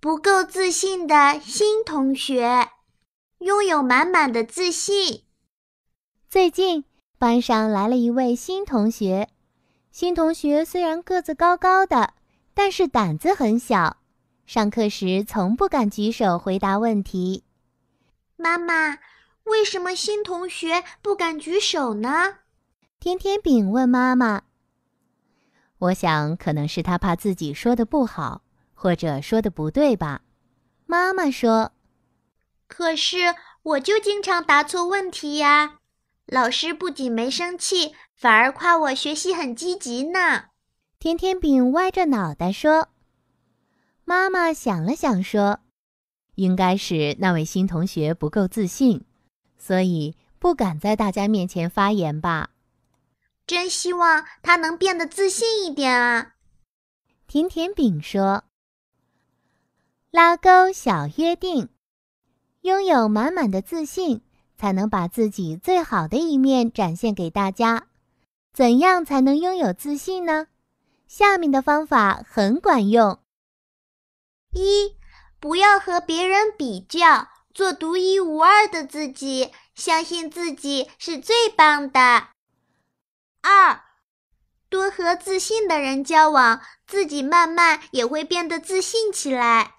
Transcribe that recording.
不够自信的新同学，拥有满满的自信。最近班上来了一位新同学，新同学虽然个子高高的，但是胆子很小，上课时从不敢举手回答问题。妈妈，为什么新同学不敢举手呢？甜甜饼问妈妈。我想可能是他怕自己说的不好，或者说的不对吧。妈妈说，可是我就经常答错问题呀，老师不仅没生气，反而夸我学习很积极呢。甜甜饼歪着脑袋说。妈妈想了想说，应该是那位新同学不够自信，所以不敢在大家面前发言吧。真希望他能变得自信一点啊，甜甜饼说。拉钩小约定，拥有满满的自信，才能把自己最好的一面展现给大家。怎样才能拥有自信呢？下面的方法很管用。一，不要和别人比较，做独一无二的自己，相信自己是最棒的。二，多和自信的人交往，自己慢慢也会变得自信起来。